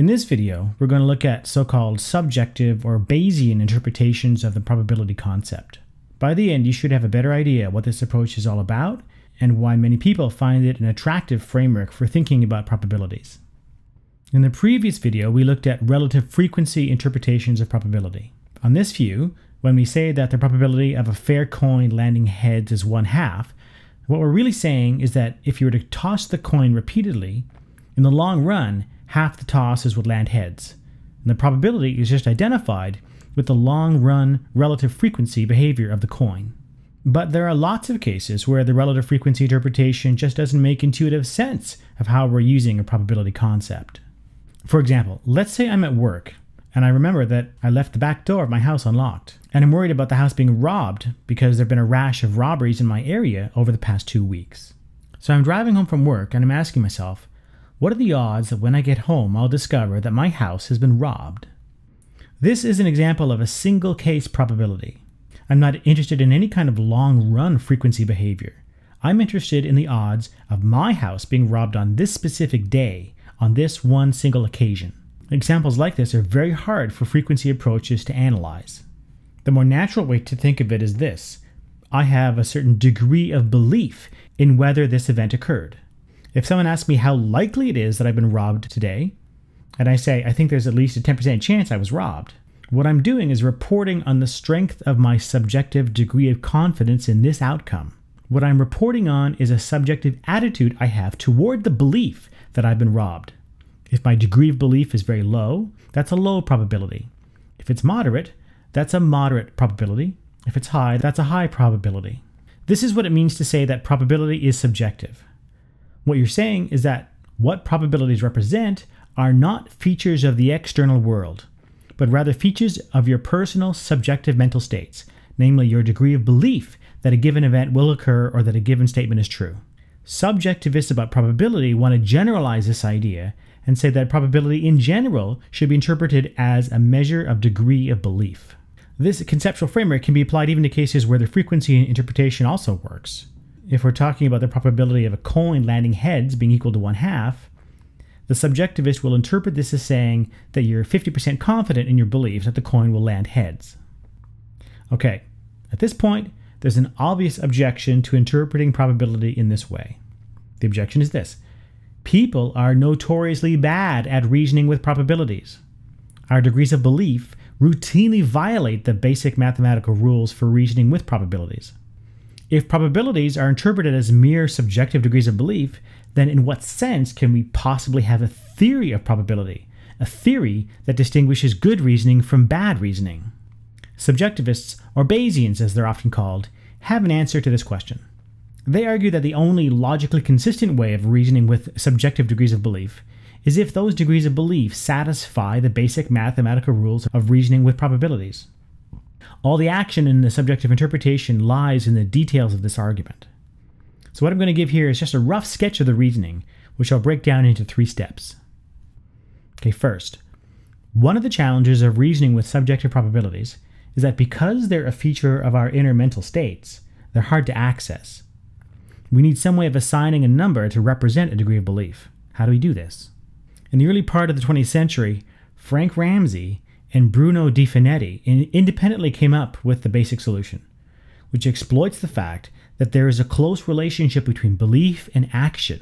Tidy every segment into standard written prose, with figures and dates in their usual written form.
In this video, we're going to look at so-called subjective or Bayesian interpretations of the probability concept. By the end, you should have a better idea what this approach is all about and why many people find it an attractive framework for thinking about probabilities. In the previous video, we looked at relative frequency interpretations of probability. On this view, when we say that the probability of a fair coin landing heads is 1/2, what we're really saying is that if you were to toss the coin repeatedly, in the long run, half the tosses would land heads. And the probability is just identified with the long run relative frequency behavior of the coin. But there are lots of cases where the relative frequency interpretation just doesn't make intuitive sense of how we're using a probability concept. For example, let's say I'm at work and I remember that I left the back door of my house unlocked, and I'm worried about the house being robbed because there have been a rash of robberies in my area over the past 2 weeks. So I'm driving home from work and I'm asking myself, what are the odds that when I get home I'll discover that my house has been robbed? This is an example of a single case probability. I'm not interested in any kind of long-run frequency behavior. I'm interested in the odds of my house being robbed on this specific day, on this one single occasion. Examples like this are very hard for frequency approaches to analyze. The more natural way to think of it is this: I have a certain degree of belief in whether this event occurred. If someone asks me how likely it is that I've been robbed today, and I say I think there's at least a 10% chance I was robbed, what I'm doing is reporting on the strength of my subjective degree of confidence in this outcome. What I'm reporting on is a subjective attitude I have toward the belief that I've been robbed. If my degree of belief is very low, that's a low probability. If it's moderate, that's a moderate probability. If it's high, that's a high probability. This is what it means to say that probability is subjective. What you're saying is that what probabilities represent are not features of the external world, but rather features of your personal subjective mental states, namely your degree of belief that a given event will occur or that a given statement is true. Subjectivists about probability want to generalize this idea and say that probability in general should be interpreted as a measure of degree of belief. This conceptual framework can be applied even to cases where the frequency and interpretation also works. If we're talking about the probability of a coin landing heads being equal to 1/2, the subjectivist will interpret this as saying that you're 50% confident in your belief that the coin will land heads. Okay, at this point, there's an obvious objection to interpreting probability in this way. The objection is this: people are notoriously bad at reasoning with probabilities. Our degrees of belief routinely violate the basic mathematical rules for reasoning with probabilities. If probabilities are interpreted as mere subjective degrees of belief, then in what sense can we possibly have a theory of probability, a theory that distinguishes good reasoning from bad reasoning? Subjectivists, or Bayesians as they're often called, have an answer to this question. They argue that the only logically consistent way of reasoning with subjective degrees of belief is if those degrees of belief satisfy the basic mathematical rules of reasoning with probabilities. All the action in the subjective interpretation lies in the details of this argument. So what I'm going to give here is just a rough sketch of the reasoning, which I'll break down into 3 steps. Okay, first, one of the challenges of reasoning with subjective probabilities is that because they're a feature of our inner mental states, they're hard to access. We need some way of assigning a number to represent a degree of belief. How do we do this? In the early part of the 20th century, Frank Ramsey and Bruno De Finetti independently came up with the basic solution, which exploits the fact that there is a close relationship between belief and action,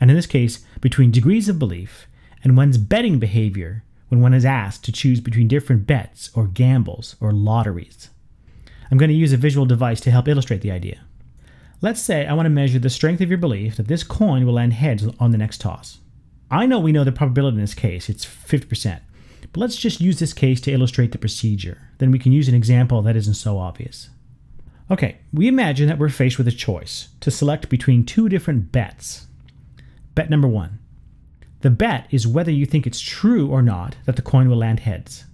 and in this case, between degrees of belief and one's betting behavior when one is asked to choose between different bets or gambles or lotteries. I'm going to use a visual device to help illustrate the idea. Let's say I want to measure the strength of your belief that this coin will land heads on the next toss. I know we know the probability in this case, it's 50%. But let's just use this case to illustrate the procedure. Then we can use an example that isn't so obvious. Okay, we imagine that we're faced with a choice to select between 2 different bets. Bet number 1. The bet is whether you think it's true or not that the coin will land heads.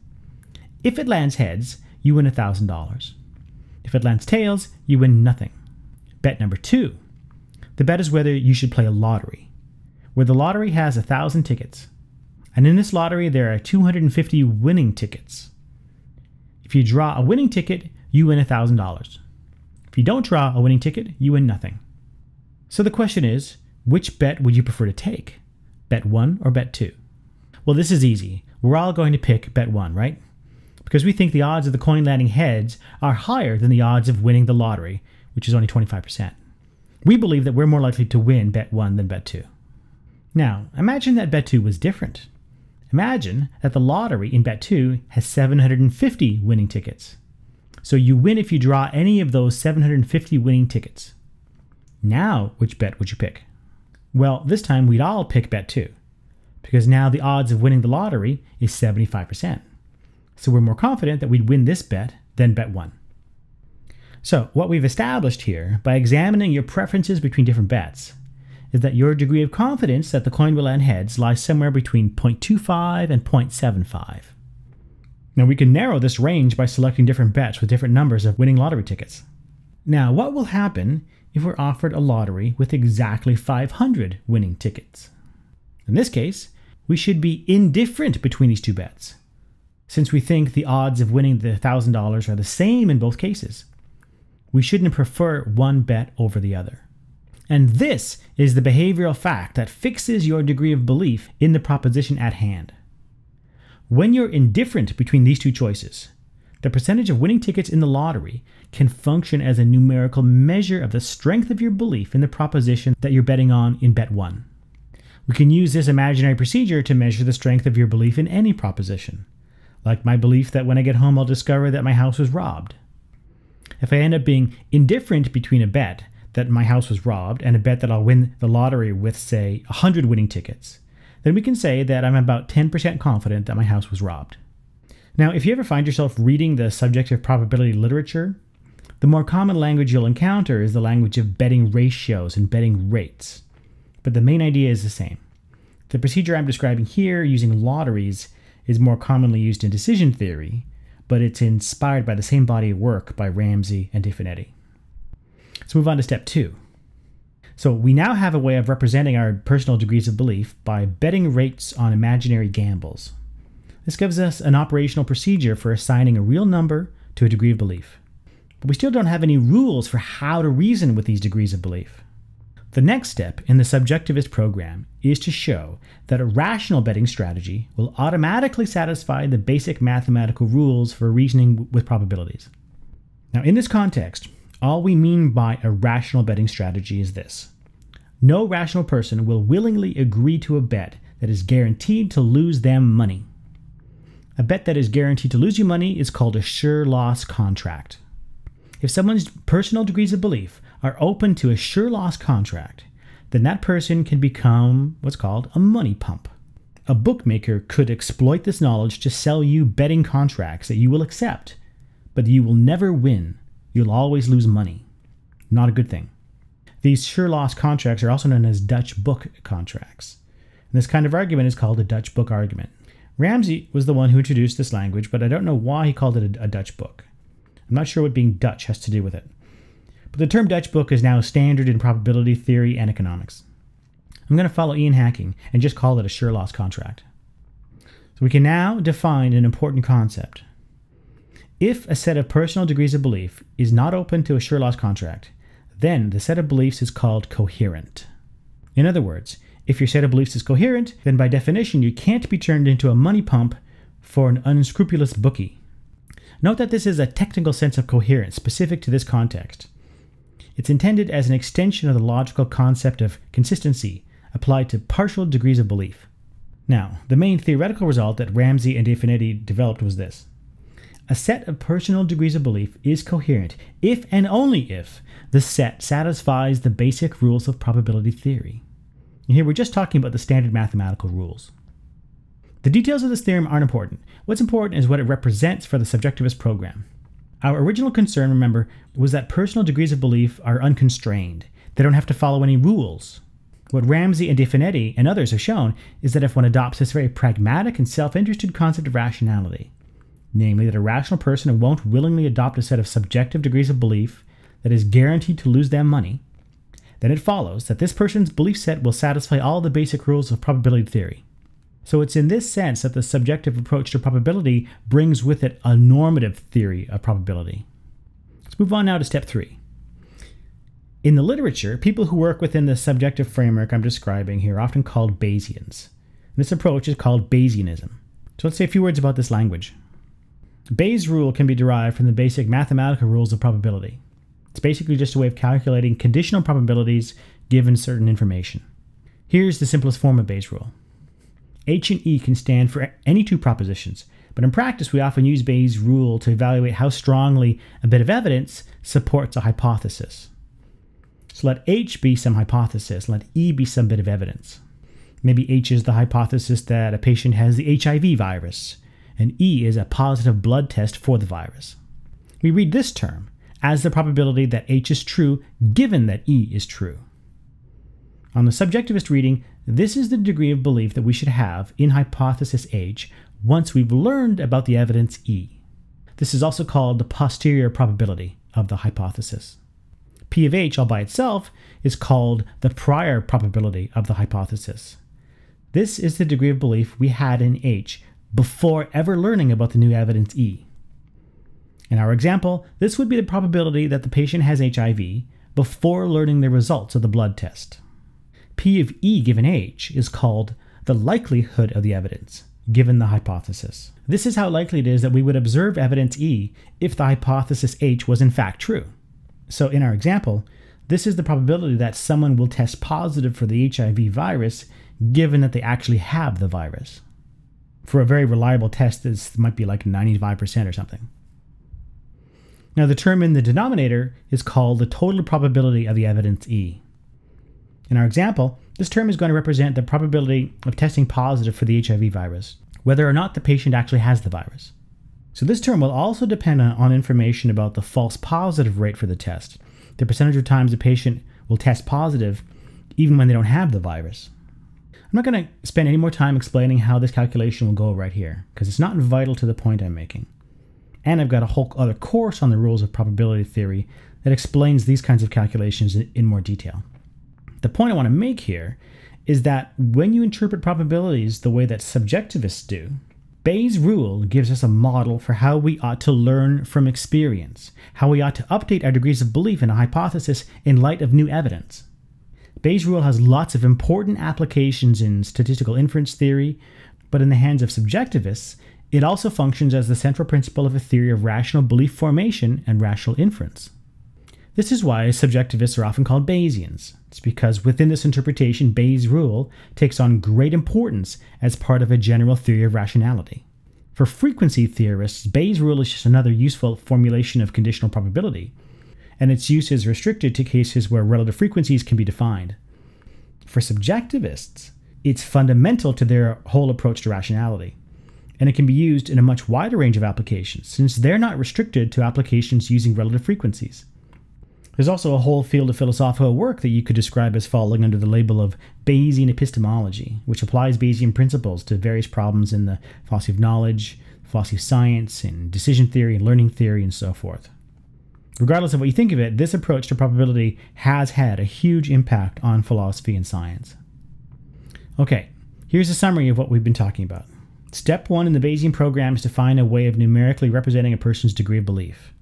If it lands heads, you win $1,000. If it lands tails, you win nothing. Bet number 2. The bet is whether you should play a lottery, where the lottery has 1,000 tickets. And in this lottery, there are 250 winning tickets. If you draw a winning ticket, you win $1,000. If you don't draw a winning ticket, you win nothing. So the question is, which bet would you prefer to take? Bet 1 or bet 2? Well, this is easy. We're all going to pick bet one, right? Because we think the odds of the coin landing heads are higher than the odds of winning the lottery, which is only 25%. We believe that we're more likely to win bet one than bet two. Now, imagine that bet two was different. Imagine that the lottery in bet two has 750 winning tickets. So you win if you draw any of those 750 winning tickets. Now, which bet would you pick? Well, this time we'd all pick bet two, because now the odds of winning the lottery is 75%. So we're more confident that we'd win this bet than bet one. So what we've established here, by examining your preferences between different bets, is that your degree of confidence that the coin will land heads lies somewhere between 0.25 and 0.75. Now we can narrow this range by selecting different bets with different numbers of winning lottery tickets. Now what will happen if we're offered a lottery with exactly 500 winning tickets? In this case, we should be indifferent between these two bets, since we think the odds of winning the $1,000 are the same in both cases. We shouldn't prefer one bet over the other. And this is the behavioral fact that fixes your degree of belief in the proposition at hand. When you're indifferent between these two choices, the percentage of winning tickets in the lottery can function as a numerical measure of the strength of your belief in the proposition that you're betting on in bet one. We can use this imaginary procedure to measure the strength of your belief in any proposition, like my belief that when I get home I'll discover that my house was robbed. If I end up being indifferent between a bet that my house was robbed and a bet that I'll win the lottery with, say, 100 winning tickets, then we can say that I'm about 10% confident that my house was robbed. Now, if you ever find yourself reading the subjective probability literature, the more common language you'll encounter is the language of betting ratios and betting rates. But the main idea is the same. The procedure I'm describing here using lotteries is more commonly used in decision theory, but it's inspired by the same body of work by Ramsey and De Finetti. Let's move on to step two. So we now have a way of representing our personal degrees of belief by betting rates on imaginary gambles. This gives us an operational procedure for assigning a real number to a degree of belief. But we still don't have any rules for how to reason with these degrees of belief. The next step in the subjectivist program is to show that a rational betting strategy will automatically satisfy the basic mathematical rules for reasoning with probabilities. Now, in this context, all we mean by a rational betting strategy is this. No rational person will willingly agree to a bet that is guaranteed to lose them money. A bet that is guaranteed to lose you money is called a sure loss contract. If someone's personal degrees of belief are open to a sure loss contract, then that person can become what's called a money pump. A bookmaker could exploit this knowledge to sell you betting contracts that you will accept, but you will never win. You'll always lose money. Not a good thing. These sure loss contracts are also known as Dutch book contracts. And this kind of argument is called a Dutch book argument. Ramsey was the one who introduced this language, but I don't know why he called it a Dutch book. I'm not sure what being Dutch has to do with it. But the term Dutch book is now standard in probability theory and economics. I'm going to follow Ian Hacking and just call it a sure loss contract. So we can now define an important concept. If a set of personal degrees of belief is not open to a sure loss contract, then the set of beliefs is called coherent. In other words, if your set of beliefs is coherent, then by definition you can't be turned into a money pump for an unscrupulous bookie. Note that this is a technical sense of coherence specific to this context. It's intended as an extension of the logical concept of consistency applied to partial degrees of belief. Now, the main theoretical result that Ramsey and De Finetti developed was this. A set of personal degrees of belief is coherent if and only if the set satisfies the basic rules of probability theory. And here we're just talking about the standard mathematical rules. The details of this theorem aren't important. What's important is what it represents for the subjectivist program. Our original concern, remember, was that personal degrees of belief are unconstrained. They don't have to follow any rules. What Ramsey and De Finetti and others have shown is that if one adopts this very pragmatic and self-interested concept of rationality, namely that a rational person won't willingly adopt a set of subjective degrees of belief that is guaranteed to lose them money, then it follows that this person's belief set will satisfy all the basic rules of probability theory. So it's in this sense that the subjective approach to probability brings with it a normative theory of probability. Let's move on now to step three. In the literature, people who work within the subjective framework I'm describing here are often called Bayesians. This approach is called Bayesianism. So let's say a few words about this language. Bayes' rule can be derived from the basic mathematical rules of probability. It's basically just a way of calculating conditional probabilities given certain information. Here's the simplest form of Bayes' rule. H and E can stand for any two propositions, but in practice we often use Bayes' rule to evaluate how strongly a bit of evidence supports a hypothesis. So let H be some hypothesis, let E be some bit of evidence. Maybe H is the hypothesis that a patient has the HIV virus, and E is a positive blood test for the virus. We read this term as the probability that H is true given that E is true. On the subjectivist reading, this is the degree of belief that we should have in hypothesis H once we've learned about the evidence E. This is also called the posterior probability of the hypothesis. P of H all by itself is called the prior probability of the hypothesis. This is the degree of belief we had in H before ever learning about the new evidence E. In our example, this would be the probability that the patient has HIV before learning the results of the blood test. P of E given H is called the likelihood of the evidence, given the hypothesis. This is how likely it is that we would observe evidence E if the hypothesis H was in fact true. So in our example, this is the probability that someone will test positive for the HIV virus, given that they actually have the virus. For a very reliable test, this might be like 95% or something. Now the term in the denominator is called the total probability of the evidence E. In our example, this term is going to represent the probability of testing positive for the HIV virus, whether or not the patient actually has the virus. So this term will also depend on information about the false positive rate for the test, the percentage of times the patient will test positive even when they don't have the virus. I'm not going to spend any more time explaining how this calculation will go right here, because it's not vital to the point I'm making. And I've got a whole other course on the rules of probability theory that explains these kinds of calculations in more detail. The point I want to make here is that when you interpret probabilities the way that subjectivists do, Bayes' rule gives us a model for how we ought to learn from experience, how we ought to update our degrees of belief in a hypothesis in light of new evidence. Bayes' rule has lots of important applications in statistical inference theory, but in the hands of subjectivists, it also functions as the central principle of a theory of rational belief formation and rational inference. This is why subjectivists are often called Bayesians. It's because within this interpretation, Bayes' rule takes on great importance as part of a general theory of rationality. For frequency theorists, Bayes' rule is just another useful formulation of conditional probability, and its use is restricted to cases where relative frequencies can be defined. For subjectivists, it's fundamental to their whole approach to rationality, and it can be used in a much wider range of applications, since they're not restricted to applications using relative frequencies. There's also a whole field of philosophical work that you could describe as falling under the label of Bayesian epistemology, which applies Bayesian principles to various problems in the philosophy of knowledge, philosophy of science, and decision theory, and learning theory, and so forth. Regardless of what you think of it, this approach to probability has had a huge impact on philosophy and science. Okay, here's a summary of what we've been talking about. Step one in the Bayesian program is to find a way of numerically representing a person's degree of belief.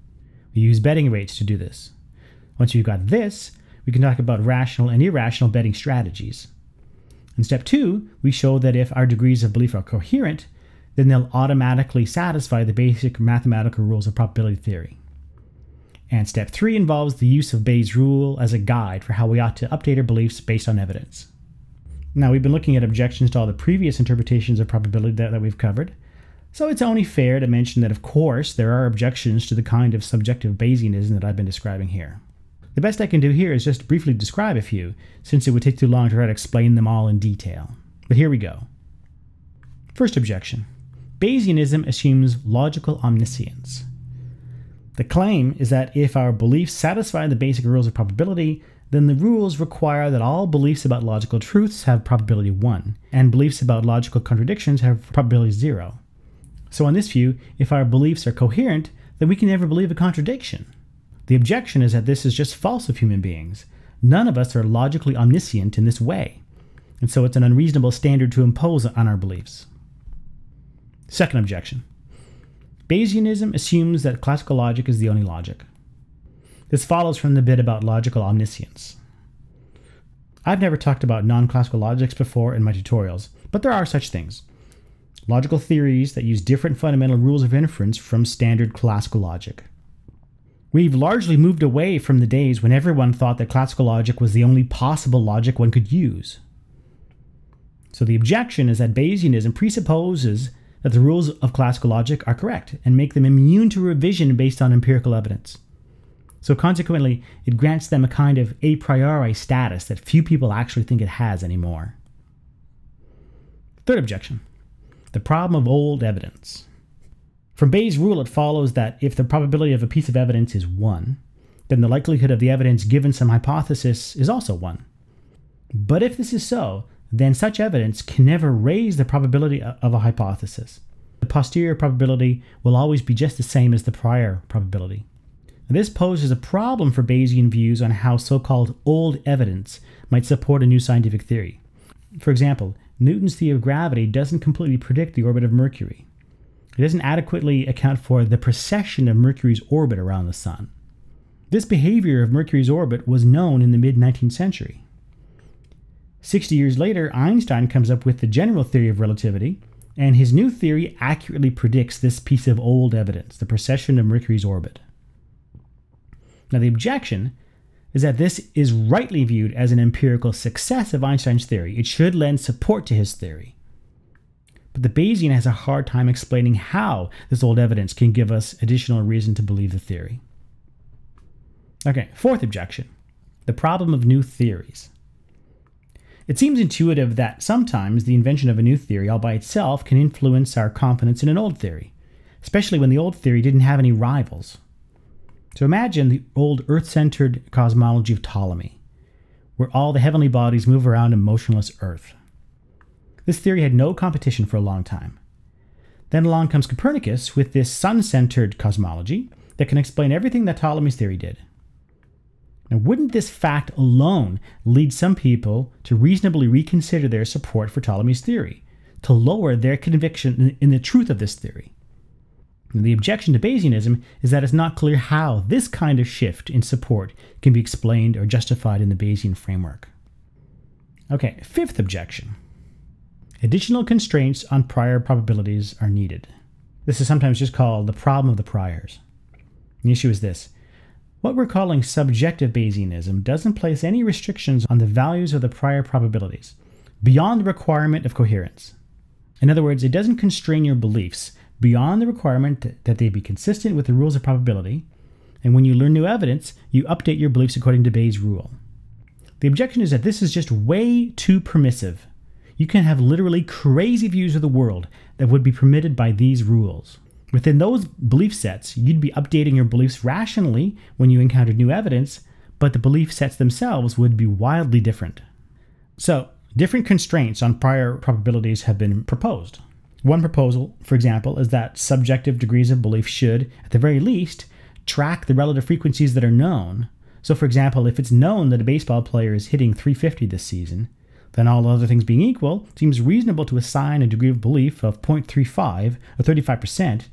We use betting rates to do this. Once we've got this, we can talk about rational and irrational betting strategies. In step two, we show that if our degrees of belief are coherent, then they'll automatically satisfy the basic mathematical rules of probability theory. And step three involves the use of Bayes' rule as a guide for how we ought to update our beliefs based on evidence. Now, we've been looking at objections to all the previous interpretations of probability that we've covered, so it's only fair to mention that, of course, there are objections to the kind of subjective Bayesianism that I've been describing here. The best I can do here is just briefly describe a few, since it would take too long to try to explain them all in detail. But here we go. First objection. Bayesianism assumes logical omniscience. The claim is that if our beliefs satisfy the basic rules of probability, then the rules require that all beliefs about logical truths have probability 1, and beliefs about logical contradictions have probability 0. So on this view, if our beliefs are coherent, then we can never believe a contradiction. The objection is that this is just false of human beings. None of us are logically omniscient in this way, and so it's an unreasonable standard to impose on our beliefs. Second objection. Bayesianism assumes that classical logic is the only logic. This follows from the bit about logical omniscience. I've never talked about non-classical logics before in my tutorials, but there are such things. Logical theories that use different fundamental rules of inference from standard classical logic. We've largely moved away from the days when everyone thought that classical logic was the only possible logic one could use. So the objection is that Bayesianism presupposes that the rules of classical logic are correct and make them immune to revision based on empirical evidence. So consequently, it grants them a kind of a priori status that few people actually think it has anymore. Third objection, the problem of old evidence. From Bayes' rule, it follows that if the probability of a piece of evidence is 1, then the likelihood of the evidence given some hypothesis is also 1. But if this is so, then such evidence can never raise the probability of a hypothesis. The posterior probability will always be just the same as the prior probability. This poses a problem for Bayesian views on how so-called old evidence might support a new scientific theory. For example, Newton's theory of gravity doesn't completely predict the orbit of Mercury. It doesn't adequately account for the precession of Mercury's orbit around the Sun. This behavior of Mercury's orbit was known in the mid-19th century. 60 years later, Einstein comes up with the general theory of relativity, and his new theory accurately predicts this piece of old evidence, the precession of Mercury's orbit. Now, the objection is that this is rightly viewed as an empirical success of Einstein's theory. It should lend support to his theory. But the Bayesian has a hard time explaining how this old evidence can give us additional reason to believe the theory. Okay, fourth objection, the problem of new theories. It seems intuitive that sometimes the invention of a new theory all by itself can influence our confidence in an old theory, especially when the old theory didn't have any rivals. So imagine the old Earth-centered cosmology of Ptolemy, where all the heavenly bodies move around a motionless Earth. This theory had no competition for a long time. Then along comes Copernicus with this sun-centered cosmology that can explain everything that Ptolemy's theory did. Now, wouldn't this fact alone lead some people to reasonably reconsider their support for Ptolemy's theory, to lower their conviction in the truth of this theory? The objection to Bayesianism is that it's not clear how this kind of shift in support can be explained or justified in the Bayesian framework. Okay, fifth objection. Additional constraints on prior probabilities are needed. This is sometimes just called the problem of the priors. The issue is this. What we're calling subjective Bayesianism doesn't place any restrictions on the values of the prior probabilities beyond the requirement of coherence. In other words, it doesn't constrain your beliefs beyond the requirement that they be consistent with the rules of probability, and when you learn new evidence, you update your beliefs according to Bayes' rule. The objection is that this is just way too permissive. You can have literally crazy views of the world that would be permitted by these rules. Within those belief sets, you'd be updating your beliefs rationally when you encountered new evidence, but the belief sets themselves would be wildly different. So, different constraints on prior probabilities have been proposed. One proposal, for example, is that subjective degrees of belief should, at the very least, track the relative frequencies that are known. So, for example, if it's known that a baseball player is hitting 350 this season, then all other things being equal, it seems reasonable to assign a degree of belief of 0.35, or 35%,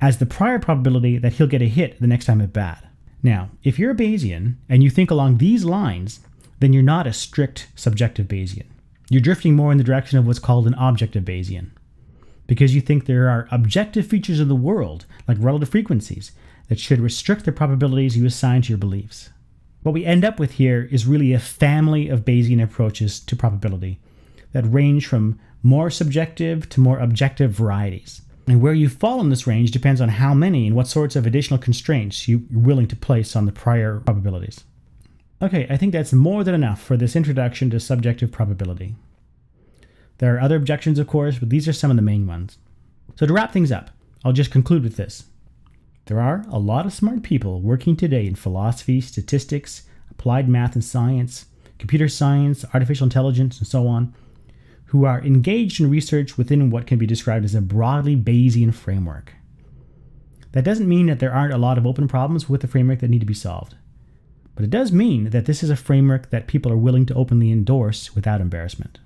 as the prior probability that he'll get a hit the next time at bat. Now, if you're a Bayesian and you think along these lines, then you're not a strict subjective Bayesian. You're drifting more in the direction of what's called an objective Bayesian, because you think there are objective features of the world, like relative frequencies, that should restrict the probabilities you assign to your beliefs. What we end up with here is really a family of Bayesian approaches to probability that range from more subjective to more objective varieties. And where you fall in this range depends on how many and what sorts of additional constraints you're willing to place on the prior probabilities. Okay, I think that's more than enough for this introduction to subjective probability. There are other objections, of course, but these are some of the main ones. So to wrap things up, I'll just conclude with this. There are a lot of smart people working today in philosophy, statistics, applied math and science, computer science, artificial intelligence, and so on, who are engaged in research within what can be described as a broadly Bayesian framework. That doesn't mean that there aren't a lot of open problems with the framework that need to be solved, but it does mean that this is a framework that people are willing to openly endorse without embarrassment.